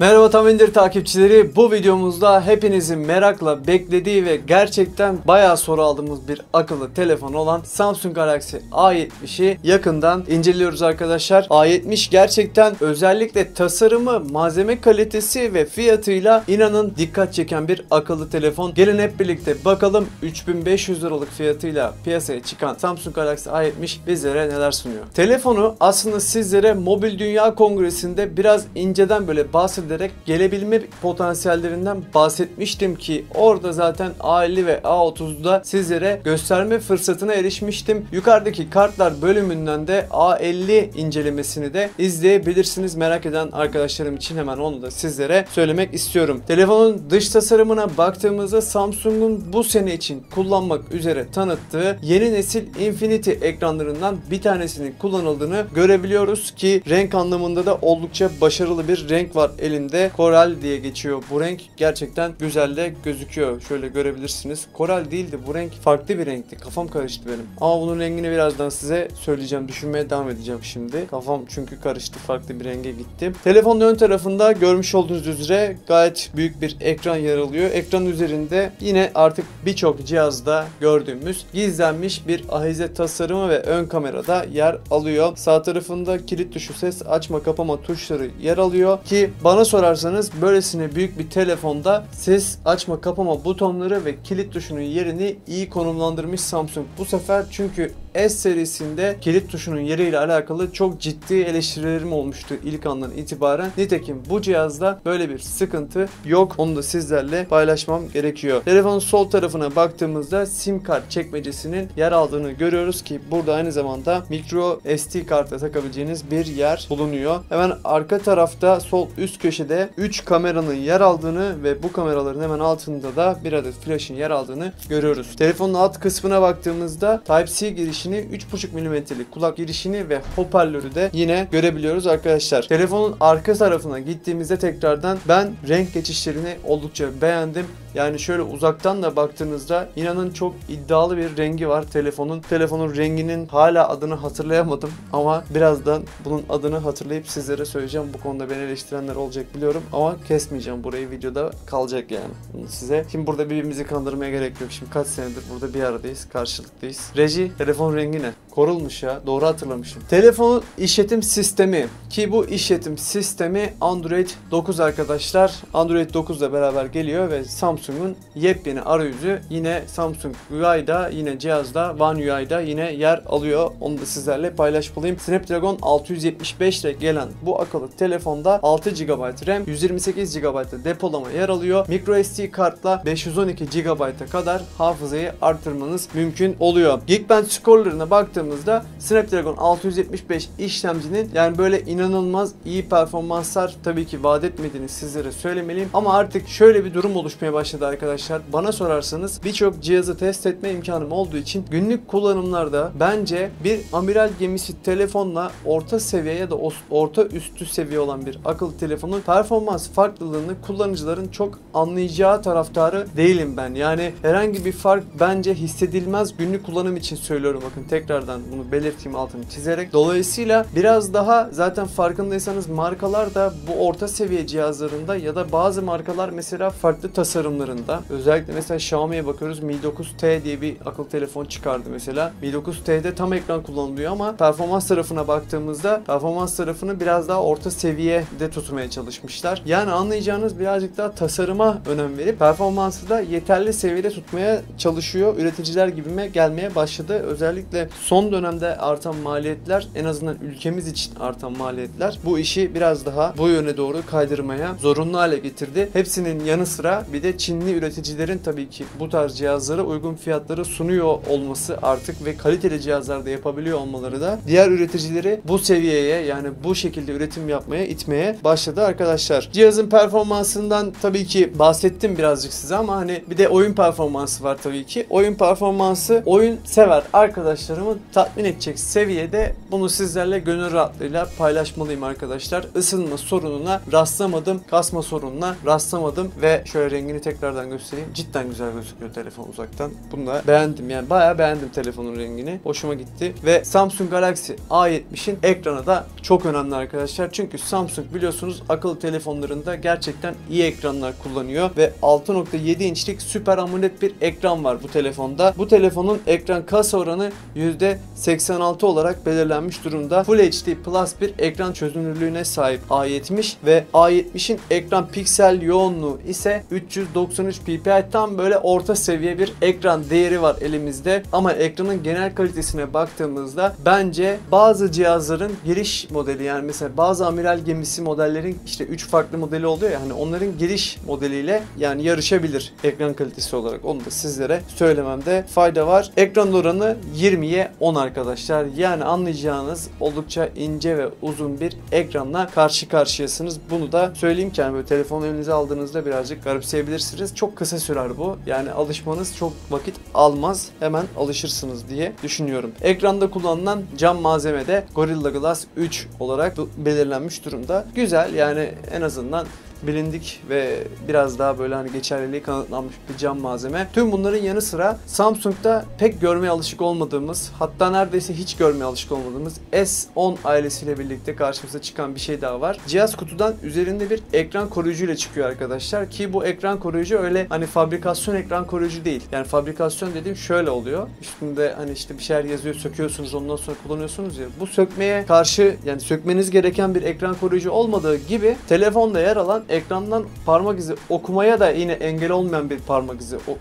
Merhaba Tamindir takipçileri, bu videomuzda hepinizin merakla beklediği ve gerçekten bayağı soru aldığımız bir akıllı telefon olan Samsung Galaxy A70'i yakından inceliyoruz arkadaşlar. A70 gerçekten özellikle tasarımı, malzeme kalitesi ve fiyatıyla inanın dikkat çeken bir akıllı telefon. Gelin hep birlikte bakalım 3500 liralık fiyatıyla piyasaya çıkan Samsung Galaxy A70 bizlere neler sunuyor. Telefonu aslında sizlere Mobil Dünya Kongresi'nde biraz inceden böyle bahsediyoruz. Gelebilme potansiyellerinden bahsetmiştim ki orada zaten A50 ve A30'da sizlere gösterme fırsatına erişmiştim. Yukarıdaki kartlar bölümünden de A50 incelemesini de izleyebilirsiniz. Merak eden arkadaşlarım için hemen onu da sizlere söylemek istiyorum. Telefonun dış tasarımına baktığımızda Samsung'un bu sene için kullanmak üzere tanıttığı yeni nesil Infinity ekranlarından bir tanesinin kullanıldığını görebiliyoruz ki renk anlamında da oldukça başarılı bir renk var elinde. Koral diye geçiyor bu renk, gerçekten güzel de gözüküyor, şöyle görebilirsiniz. Koral değildi bu renk, farklı bir renkti, kafam karıştı benim ama bunun rengini birazdan size söyleyeceğim, düşünmeye devam edeceğim şimdi, kafam çünkü karıştı, farklı bir renge gitti. Telefonun ön tarafında görmüş olduğunuz üzere gayet büyük bir ekran yer alıyor. Ekranın üzerinde yine artık birçok cihazda gördüğümüz gizlenmiş bir ahize tasarımı ve ön kamerada yer alıyor. Sağ tarafında kilit tuşu, ses açma kapama tuşları yer alıyor ki bana sorarsanız böylesine büyük bir telefonda ses açma kapama butonları ve kilit tuşunun yerini iyi konumlandırmış Samsung bu sefer, çünkü S serisinde kilit tuşunun yeriyle alakalı çok ciddi eleştirilerim olmuştu ilk andan itibaren. Nitekim bu cihazda böyle bir sıkıntı yok. Onu da sizlerle paylaşmam gerekiyor. Telefonun sol tarafına baktığımızda SIM kart çekmecesinin yer aldığını görüyoruz ki burada aynı zamanda micro SD kartla takabileceğiniz bir yer bulunuyor. Hemen arka tarafta sol üst köşede 3 kameranın yer aldığını ve bu kameraların hemen altında da bir adet flash'ın yer aldığını görüyoruz. Telefonun alt kısmına baktığımızda Type-C girişi, 3.5 mm'lik kulak girişini ve hoparlörü de yine görebiliyoruz arkadaşlar. Telefonun arka tarafına gittiğimizde tekrardan ben renk geçişlerini oldukça beğendim. Yani şöyle uzaktan da baktığınızda inanın çok iddialı bir rengi var telefonun. Telefonun renginin hala adını hatırlayamadım ama birazdan bunun adını hatırlayıp sizlere söyleyeceğim. Bu konuda beni eleştirenler olacak biliyorum ama kesmeyeceğim, burayı videoda kalacak yani size. Şimdi burada birbirimizi kandırmaya gerek yok. Şimdi kaç senedir burada bir aradayız, karşılıklıyız. Reji, telefon rengi ne? Korulmuş ya, doğru hatırlamışım. Telefonun işletim sistemi ki bu işletim sistemi Android 9 arkadaşlar. Android 9 ile beraber geliyor ve Samsung'un yepyeni arayüzü yine Samsung UI'da, yine cihazda One UI'da yine yer alıyor. Onu da sizlerle paylaşmalıyım. Snapdragon 675 ile gelen bu akıllı telefonda 6 GB RAM, 128 GB depolama yer alıyor. MicroSD kartla 512 GB'a kadar hafızayı artırmanız mümkün oluyor. Geekbench skorlarına baktığımızda Snapdragon 675 işlemcinin yani böyle inanılmaz iyi performanslar tabii ki vaat etmediğini sizlere söylemeliyim ama artık şöyle bir durum oluşmaya başladı arkadaşlar. Bana sorarsanız birçok cihazı test etme imkanım olduğu için günlük kullanımlarda bence bir amiral gemisi telefonla orta seviye ya da orta üstü seviye olan bir akıllı telefonun performans farklılığını kullanıcıların çok anlayacağı taraftarı değilim ben. Yani herhangi bir fark bence hissedilmez, günlük kullanım için söylüyorum, bakın tekrardan bunu belirteyim altını çizerek. Dolayısıyla biraz daha zaten farkındaysanız markalar da bu orta seviye cihazlarında ya da bazı markalar mesela farklı tasarımlarında, özellikle mesela Xiaomi'ye bakıyoruz, Mi 9T diye bir akıllı telefon çıkardı mesela. Mi 9T'de tam ekran kullanılıyor ama performans tarafına baktığımızda performans tarafını biraz daha orta seviyede tutmaya çalışmışlar. Yani anlayacağınız birazcık daha tasarıma önem verip performansı da yeterli seviyede tutmaya çalışıyor üreticiler gibime gelmeye başladı. Özellikle son dönemde artan maliyetler, en azından ülkemiz için artan maliyetler bu işi biraz daha bu yöne doğru kaydırmaya zorunlu hale getirdi. Hepsinin yanı sıra bir de Çinli üreticilerin tabii ki bu tarz cihazlara uygun fiyatları sunuyor olması artık ve kaliteli cihazlarda yapabiliyor olmaları da diğer üreticileri bu seviyeye, yani bu şekilde üretim yapmaya itmeye başladı arkadaşlar. Cihazın performansından tabii ki bahsettim birazcık size ama hani bir de oyun performansı var tabii ki. Oyun performansı oyun sever arkadaşlarımı tatmin edecek seviyede, bunu sizlerle gönül rahatlığıyla paylaşmalıyım arkadaşlar. Isınma sorununa rastlamadım, kasma sorununa rastlamadım ve şöyle rengini tekrar tekrardan göstereyim. Cidden güzel gözüküyor telefon uzaktan. Bunu da beğendim, yani bayağı beğendim telefonun rengini. Hoşuma gitti. Ve Samsung Galaxy A70'in ekranı da çok önemli arkadaşlar. Çünkü Samsung biliyorsunuz akıllı telefonlarında gerçekten iyi ekranlar kullanıyor. Ve 6.7 inçlik Super AMOLED bir ekran var bu telefonda. Bu telefonun ekran kasa oranı %86 olarak belirlenmiş durumda. Full HD Plus bir ekran çözünürlüğüne sahip A70 ve A70'in ekran piksel yoğunluğu ise 393 ppi, tam böyle orta seviye bir ekran değeri var elimizde. Ama ekranın genel kalitesine baktığımızda bence bazı cihazların giriş modeli, yani mesela bazı amiral gemisi modellerin işte 3 farklı modeli oluyor ya, hani onların giriş modeliyle yani yarışabilir ekran kalitesi olarak. Onu da sizlere söylememde fayda var. Ekran oranı 20'ye 10 arkadaşlar. Yani anlayacağınız oldukça ince ve uzun bir ekranla karşı karşıyasınız. Bunu da söyleyeyim ki yani böyle telefonu elinize aldığınızda birazcık garipseyebilirsiniz. Çok kısa sürer bu. Yani alışmanız çok vakit almaz. Hemen alışırsınız diye düşünüyorum. Ekranda kullanılan cam malzeme de Gorilla Glass 3 olarak belirlenmiş durumda. Güzel, yani en azından bilindik ve biraz daha böyle hani geçerliliği kanıtlanmış bir cam malzeme. Tüm bunların yanı sıra Samsung'da pek görmeye alışık olmadığımız, hatta neredeyse hiç görmeye alışık olmadığımız S10 ailesiyle birlikte karşımıza çıkan bir şey daha var. Cihaz kutudan üzerinde bir ekran koruyucuyla çıkıyor arkadaşlar ki bu ekran koruyucu öyle hani fabrikasyon ekran koruyucu değil. Yani fabrikasyon dediğim şöyle oluyor. Üstünde hani işte bir şeyler yazıyor, söküyorsunuz, ondan sonra kullanıyorsunuz ya. Bu sökmeye karşı, yani sökmeniz gereken bir ekran koruyucu olmadığı gibi telefonda yer alan ekrandan parmak izi okumaya da yine engel olmayan bir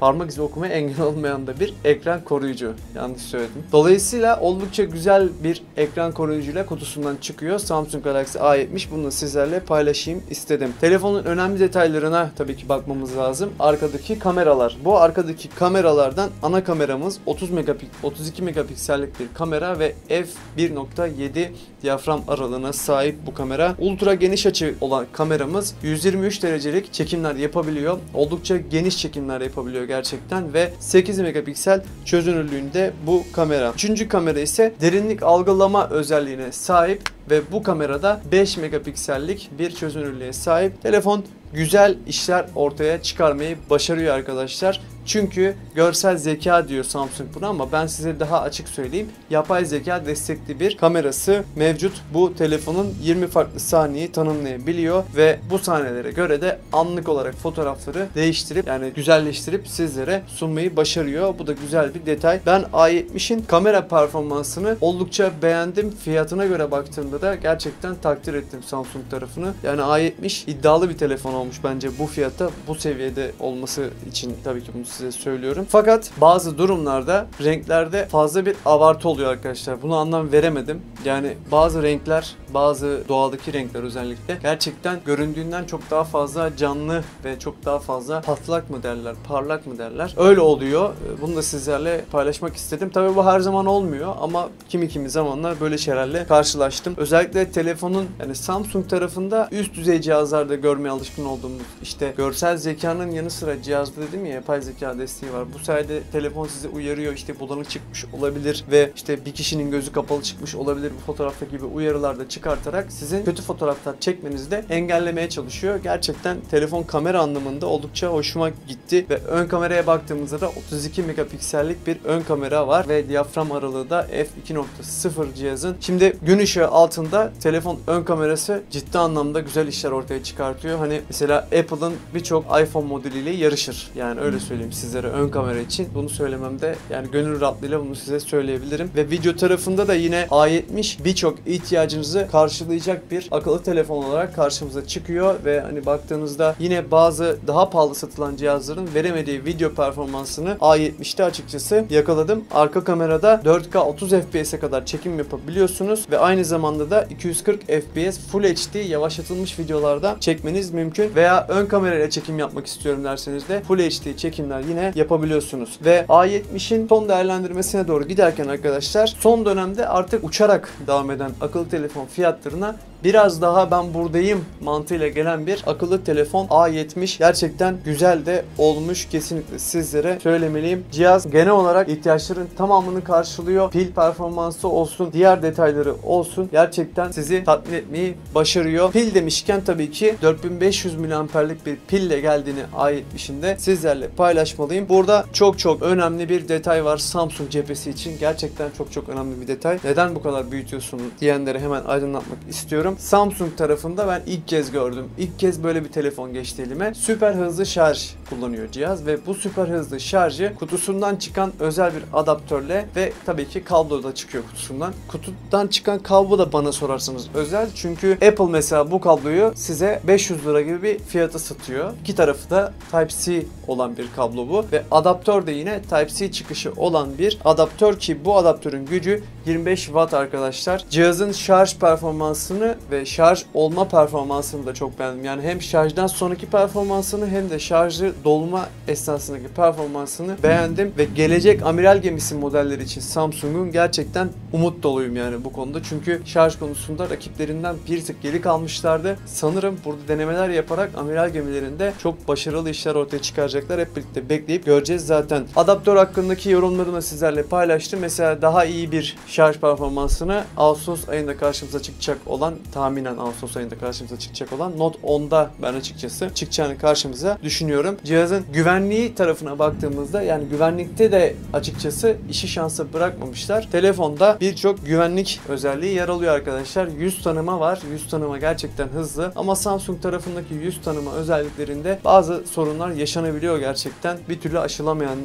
parmak izi okumaya engel olmayan da bir ekran koruyucu. Yanlış söyledim. Dolayısıyla oldukça güzel bir ekran koruyucuyla kutusundan çıkıyor Samsung Galaxy A70. Bunu sizlerle paylaşayım istedim. Telefonun önemli detaylarına tabii ki bakmamız lazım. Arkadaki kameralar. Bu arkadaki kameralardan ana kameramız 32 megapiksellik bir kamera ve f1.7 diyafram aralığına sahip bu kamera. Ultra geniş açı olan kameramız 123 derecelik çekimler yapabiliyor. Oldukça geniş çekimler yapabiliyor gerçekten ve 8 megapiksel çözünürlüğünde bu kamera. Üçüncü kamera ise derinlik algılama özelliğine sahip ve bu kamerada 5 megapiksellik bir çözünürlüğe sahip. Telefon güzel işler ortaya çıkarmayı başarıyor arkadaşlar. Çünkü görsel zeka diyor Samsung buna ama ben size daha açık söyleyeyim. Yapay zeka destekli bir kamerası mevcut. Bu telefonun 20 farklı sahneyi tanımlayabiliyor ve bu sahnelere göre de anlık olarak fotoğrafları değiştirip yani güzelleştirip sizlere sunmayı başarıyor. Bu da güzel bir detay. Ben A70'in kamera performansını oldukça beğendim. Fiyatına göre baktığımda da gerçekten takdir ettim Samsung tarafını. Yani A70 iddialı bir telefon olmuş bence bu fiyata, bu seviyede olması için tabii ki bunu size söylüyorum. Fakat bazı durumlarda renklerde fazla bir abartı oluyor arkadaşlar. Buna anlam veremedim. Yani bazı renkler, bazı doğadaki renkler özellikle gerçekten göründüğünden çok daha fazla canlı ve çok daha fazla patlak mı derler, parlak mı derler. Öyle oluyor. Bunu da sizlerle paylaşmak istedim. Tabii bu her zaman olmuyor ama kimi zamanlar böyle şeylerle karşılaştım. Özellikle telefonun yani Samsung tarafında üst düzey cihazlarda görmeye alışkın olduğumuz işte görsel zekanın yanı sıra cihazda dedim ya yapay zeka desteği var. Bu sayede telefon sizi uyarıyor, işte bulanık çıkmış olabilir ve işte bir kişinin gözü kapalı çıkmış olabilir bu fotoğrafta gibi uyarılarda çıkartarak sizin kötü fotoğraflar çekmenizi de engellemeye çalışıyor. Gerçekten telefon kamera anlamında oldukça hoşuma gitti ve ön kameraya baktığımızda da 32 megapiksellik bir ön kamera var ve diyafram aralığı da f2.0 cihazın. Şimdi gün ışığı altında telefon ön kamerası ciddi anlamda güzel işler ortaya çıkartıyor. Hani mesela Apple'ın birçok iPhone modeliyle yarışır. Yani öyle söyleyeyim sizlere ön kamera için. Bunu söylememde yani gönül rahatlığıyla bunu size söyleyebilirim. Ve video tarafında da yine A70 birçok ihtiyacınızı karşılayacak bir akıllı telefon olarak karşımıza çıkıyor ve hani baktığınızda yine bazı daha pahalı satılan cihazların veremediği video performansını A70'te açıkçası yakaladım. Arka kamerada 4K 30 FPS'e kadar çekim yapabiliyorsunuz ve aynı zamanda da 240 FPS Full HD yavaşlatılmış videolarda çekmeniz mümkün. Veya ön kamerayla çekim yapmak istiyorum derseniz de Full HD çekimler yine yapabiliyorsunuz. Ve A70'in son değerlendirmesine doğru giderken arkadaşlar son dönemde artık uçarak devam eden akıllı telefon fiyatlarına biraz daha ben buradayım mantığıyla gelen bir akıllı telefon A70. Gerçekten güzel de olmuş, kesinlikle sizlere söylemeliyim. Cihaz genel olarak ihtiyaçların tamamını karşılıyor. Pil performansı olsun, diğer detayları olsun, gerçekten sizi tatmin etmeyi başarıyor. Pil demişken tabii ki 4500 mAh'lik bir pille geldiğini A70'in de sizlerle paylaşmalıyım. Burada çok önemli bir detay var Samsung cephesi için. Gerçekten çok önemli bir detay. Neden bu kadar büyütüyorsun diyenlere hemen aydınlatmak istiyorum. Samsung tarafında ben ilk kez gördüm. İlk kez böyle bir telefon geçti elime. Süper hızlı şarj kullanıyor cihaz ve bu süper hızlı şarjı kutusundan çıkan özel bir adaptörle ve tabii ki kablo da çıkıyor kutusundan. Kutudan çıkan kablo da bana sorarsanız özel. Çünkü Apple mesela bu kabloyu size 500 lira gibi bir fiyata satıyor. İki tarafı da Type-C olan bir kablo bu ve adaptör de yine Type-C çıkışı olan bir adaptör ki bu adaptörün gücü 25 Watt arkadaşlar. Cihazın şarj performansını ve şarj olma performansını da çok beğendim. Yani hem şarjdan sonraki performansını hem de şarjı dolma esnasındaki performansını beğendim ve gelecek amiral gemisi modelleri için Samsung'un gerçekten umut doluyum yani bu konuda. Çünkü şarj konusunda rakiplerinden bir tık geri kalmışlardı. Sanırım burada denemeler yaparak amiral gemilerinde çok başarılı işler ortaya çıkaracaklar. Hep birlikte bekleyip göreceğiz zaten. Adaptör hakkındaki yorumlarımı sizlerle paylaştım. Mesela daha iyi bir şarj performansını Ağustos ayında karşımıza çıkacak olan, tahminen Ağustos ayında karşımıza çıkacak olan Note 10'da ben açıkçası çıkacağını karşımıza düşünüyorum. Cihazın güvenliği tarafına baktığımızda yani güvenlikte de açıkçası işi şansa bırakmamışlar. Telefonda birçok güvenlik özelliği yer alıyor arkadaşlar. Yüz tanıma var. Yüz tanıma gerçekten hızlı ama Samsung tarafındaki yüz tanıma özelliklerinde bazı sorunlar yaşanabiliyor gerçekten. Bir türlü aşılamayan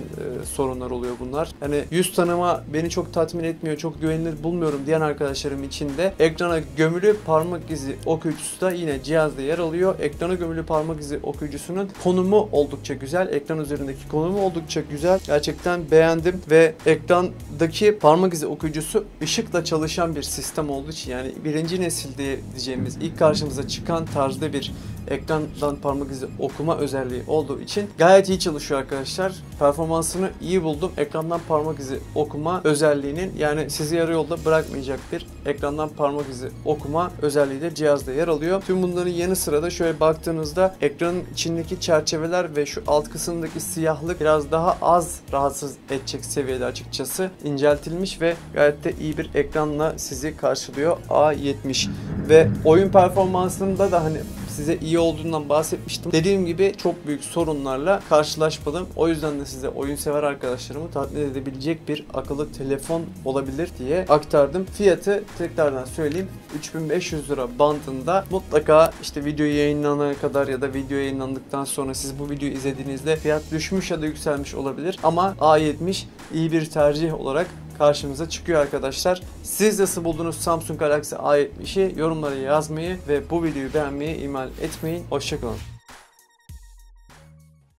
sorunlar oluyor bunlar. Yani yüz tanıma beni çok tatmin etmiyor, çok güvenilir bulmuyorum diyen arkadaşlarım için de ekrana gömülü parmak izi okuyucusu da yine cihazda yer alıyor. Ekrana gömülü parmak izi okuyucusunun konumu oldukça güzel. Ekran üzerindeki konumu oldukça güzel. Gerçekten beğendim ve ekrandaki parmak izi okuyucusu ışıkla çalışan bir sistem olduğu için yani birinci nesil diyeceğimiz ilk karşımıza çıkan tarzda bir ekrandan parmak izi okuma özelliği olduğu için gayet iyi çalışıyor arkadaşlar. Performansını iyi buldum. Ekrandan parmak izi okuma özelliğinin, yani sizi yarı yolda bırakmayacak bir ekrandan parmak izi okuma özelliği de cihazda yer alıyor. Tüm bunların yanı sıra da şöyle baktığınızda ekranın içindeki çerçeveler ve şu alt kısımdaki siyahlık biraz daha az rahatsız edecek seviyede açıkçası inceltilmiş ve gayet de iyi bir ekranla sizi karşılıyor A70. Ve oyun performansında da hani size iyi olduğundan bahsetmiştim. Dediğim gibi çok büyük sorunlarla karşılaşmadım. O yüzden de size oyun sever arkadaşlarımı tatmin edebilecek bir akıllı telefon olabilir diye aktardım. Fiyatı tekrardan söyleyeyim. 3500 lira bandında. Mutlaka işte video yayınlanana kadar ya da video yayınlandıktan sonra siz bu videoyu izlediğinizde fiyat düşmüş ya da yükselmiş olabilir. Ama A70 iyi bir tercih olarak karşımıza çıkıyor arkadaşlar. Siz nasıl buldunuz Samsung Galaxy A70'i? Yorumlara yazmayı ve bu videoyu beğenmeyi ihmal etmeyin. Hoşçakalın.